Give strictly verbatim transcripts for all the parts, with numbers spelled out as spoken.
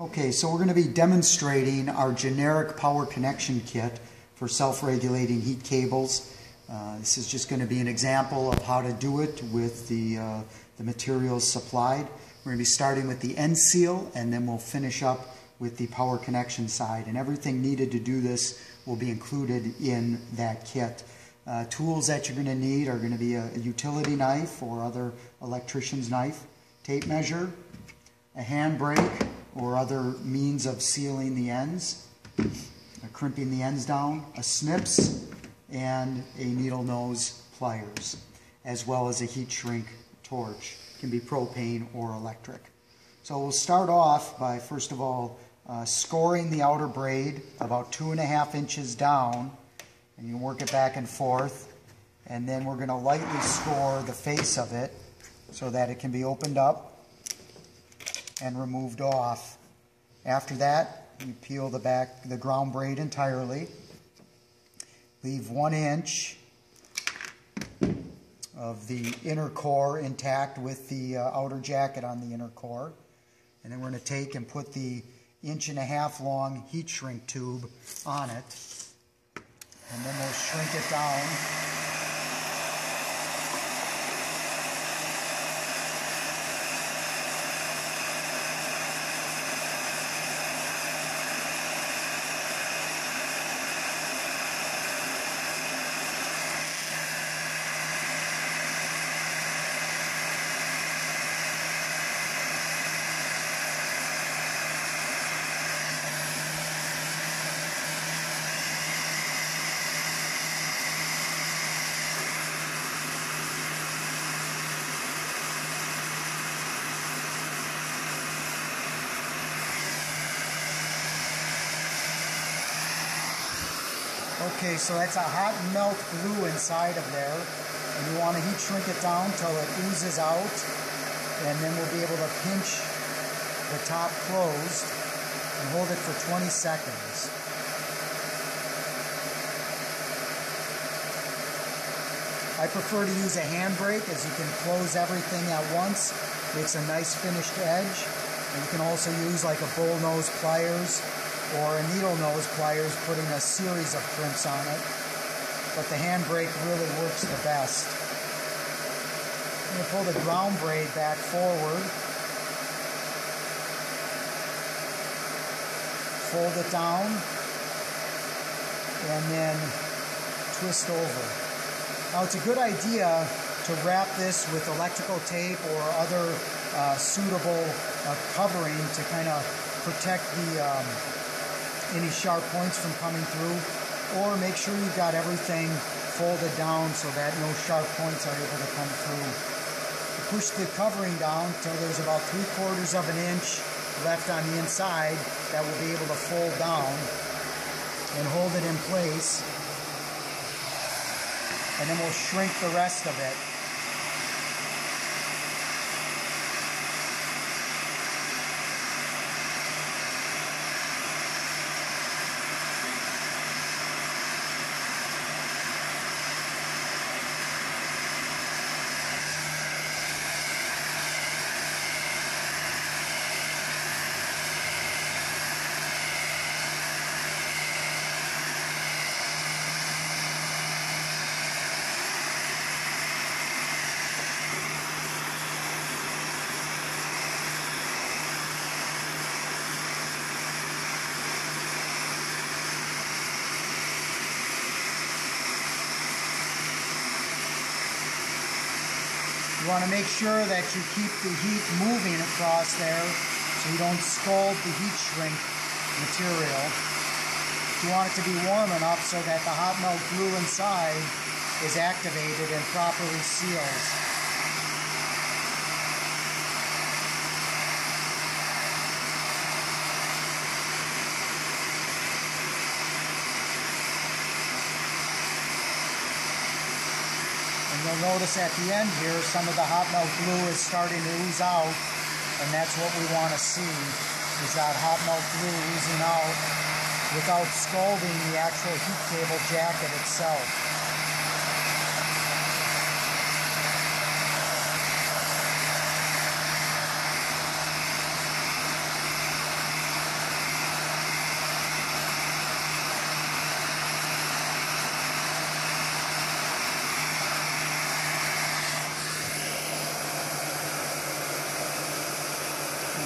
Okay, so we're going to be demonstrating our generic power connection kit for self-regulating heat cables. Uh, this is just going to be an example of how to do it with the, uh, the materials supplied. We're going to be starting with the end seal, and then we'll finish up with the power connection side. And everything needed to do this will be included in that kit. Uh, tools that you're going to need are going to be a, a utility knife or other electrician's knife, tape measure, a hand brake, or other means of sealing the ends, crimping the ends down, a snips, and a needle nose pliers, as well as a heat shrink torch. It can be propane or electric. So we'll start off by, first of all, uh, scoring the outer braid about two and a half inches down, and you work it back and forth, and then we're going to lightly score the face of it so that it can be opened up and removed off. After that, you peel the back, the ground braid entirely. Leave one inch of the inner core intact with the uh, outer jacket on the inner core. And then we're going to take and put the inch and a half long heat shrink tube on it. And then we'll shrink it down. Okay, so that's a hot melt glue inside of there, and you want to heat shrink it down till it oozes out, and then we'll be able to pinch the top closed and hold it for twenty seconds. I prefer to use a hand brake, as you can close everything at once. It's a nice finished edge, and you can also use like a bull nose pliers or a needle nose pliers, putting a series of crimps on it, but the hand brake really works the best. I'm going to pull the ground braid back forward, fold it down, and then twist over. Now, it's a good idea to wrap this with electrical tape or other uh, suitable uh, covering to kind of protect the um, any sharp points from coming through, or make sure you've got everything folded down so that no sharp points are able to come through. You push the covering down till there's about three quarters of an inch left on the inside that will be able to fold down, and hold it in place, and then we'll shrink the rest of it. You want to make sure that you keep the heat moving across there so you don't scald the heat shrink material. You want it to be warm enough so that the hot melt glue inside is activated and properly seals. You'll notice at the end here, some of the hot melt glue is starting to ooze out, and that's what we want to see, is that hot melt glue oozing out without scalding the actual heat cable jacket itself.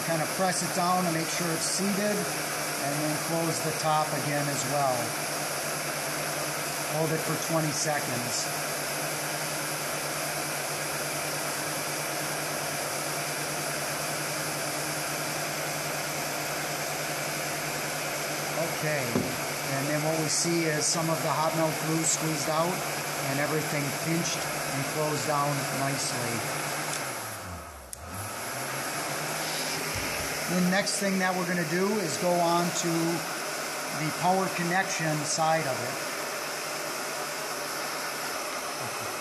kind of press it down to make sure it's seated, and then close the top again as well. Hold it for twenty seconds. Okay, and then what we see is some of the hot melt glue squeezed out and everything pinched and closed down nicely. The next thing that we're going to do is go on to the power connection side of it. Okay.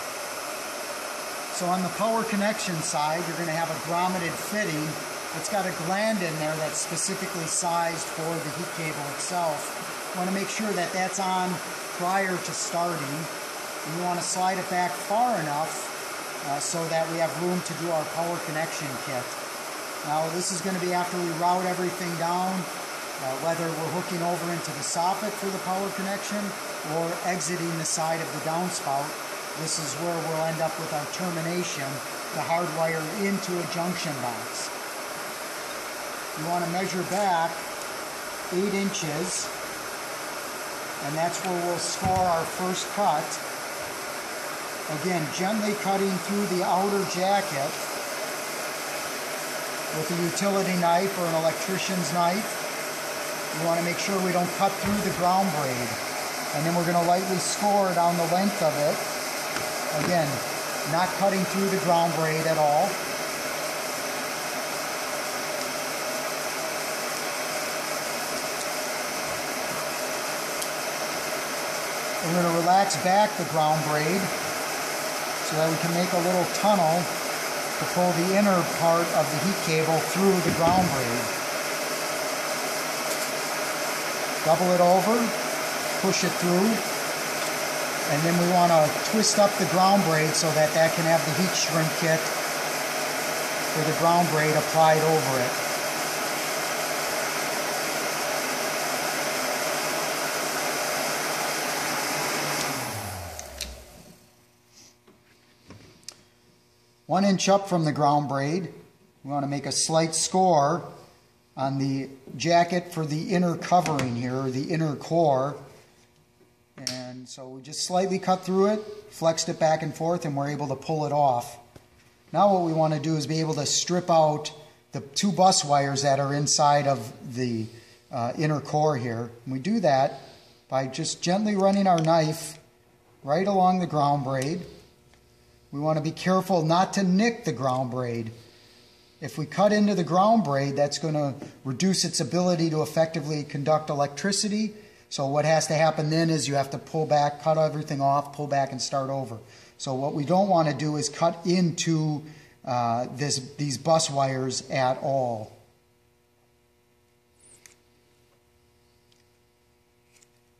So on the power connection side, you're going to have a grommeted fitting. It's got a gland in there that's specifically sized for the heat cable itself. You want to make sure that that's on prior to starting. You want to slide it back far enough uh, so that we have room to do our power connection kit. Now this is going to be after we route everything down, uh, whether we're hooking over into the soffit for the power connection or exiting the side of the downspout. This is where we'll end up with our termination to hardwire into a junction box. You want to measure back eight inches, and that's where we'll score our first cut. Again, gently cutting through the outer jacket with a utility knife or an electrician's knife. We want to make sure we don't cut through the ground braid. And then we're going to lightly score down the length of it. Again, not cutting through the ground braid at all. We're going to relax back the ground braid so that we can make a little tunnel to pull the inner part of the heat cable through the ground braid. Double it over, push it through, and then we want to twist up the ground braid so that that can have the heat shrink kit for the ground braid applied over it. One inch up from the ground braid, we want to make a slight score on the jacket for the inner covering here, or the inner core. And so we just slightly cut through it, flexed it back and forth, and we're able to pull it off. Now what we want to do is be able to strip out the two bus wires that are inside of the uh, inner core here. And we do that by just gently running our knife right along the ground braid. We want to be careful not to nick the ground braid. If we cut into the ground braid, that's going to reduce its ability to effectively conduct electricity. So what has to happen then is you have to pull back, cut everything off, pull back, and start over. So what we don't want to do is cut into uh, this, these bus wires at all.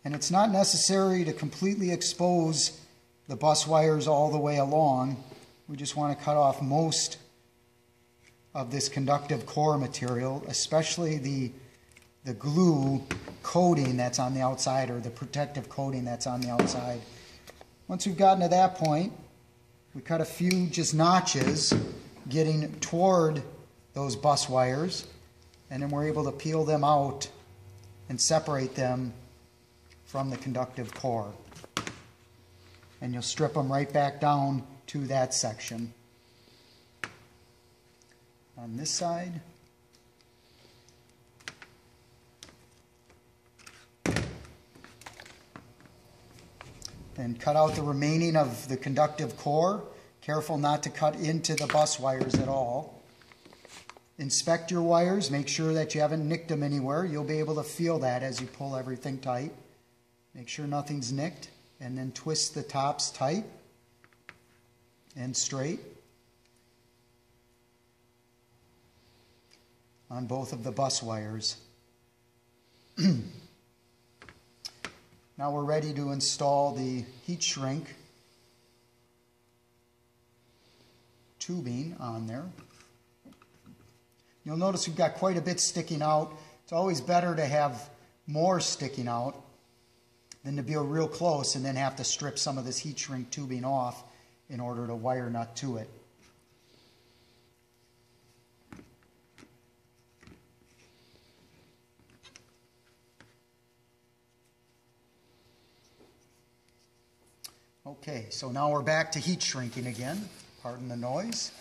And it's not necessary to completely expose the bus wires all the way along. We just want to cut off most of this conductive core material, especially the, the glue coating that's on the outside, or the protective coating that's on the outside. Once we've gotten to that point, we cut a few just notches getting toward those bus wires, and then we're able to peel them out and separate them from the conductive core. And you'll strip them right back down to that section. On this side. Then cut out the remaining of the conductive core. Careful not to cut into the bus wires at all. Inspect your wires. Make sure that you haven't nicked them anywhere. You'll be able to feel that as you pull everything tight. Make sure nothing's nicked. And then twist the tops tight and straight on both of the bus wires. Now we're ready to install the heat shrink tubing on there. You'll notice we've got quite a bit sticking out. It's always better to have more sticking out than to be real close and then have to strip some of this heat shrink tubing off in order to wire nut to it. Okay, so now we're back to heat shrinking again. Pardon the noise.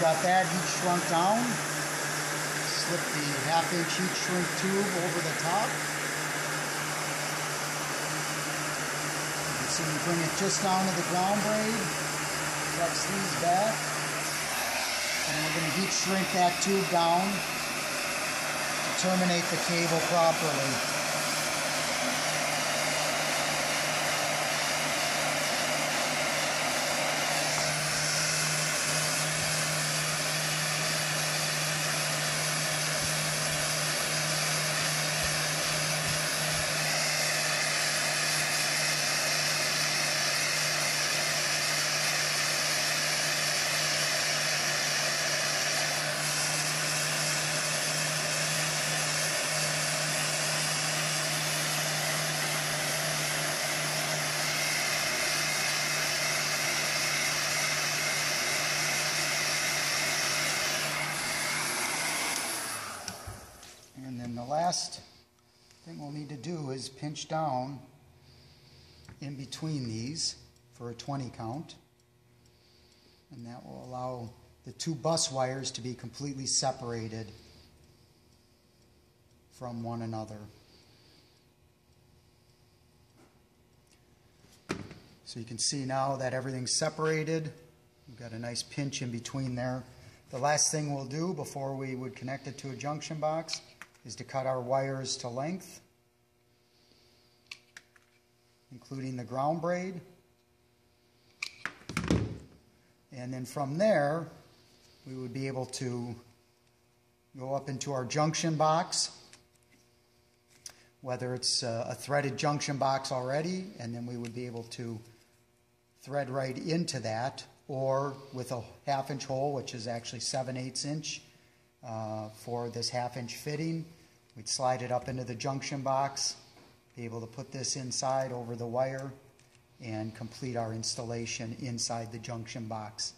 Got that heat shrunk down. Slip the half-inch heat shrink tube over the top. You can see we bring it just down to the ground braid. Flex these back. And we're going to heat shrink that tube down to terminate the cable properly. Last thing we'll need to do is pinch down in between these for a twenty count, and that will allow the two bus wires to be completely separated from one another. So you can see now that everything's separated. We've got a nice pinch in between there. The last thing we'll do before we would connect it to a junction box is to cut our wires to length, including the ground braid. And then from there, we would be able to go up into our junction box, whether it's a, a threaded junction box already, and then we would be able to thread right into that, or with a half inch hole, which is actually seven eighths inch, Uh, for this half inch fitting. We'd slide it up into the junction box, be able to put this inside over the wire, and complete our installation inside the junction box.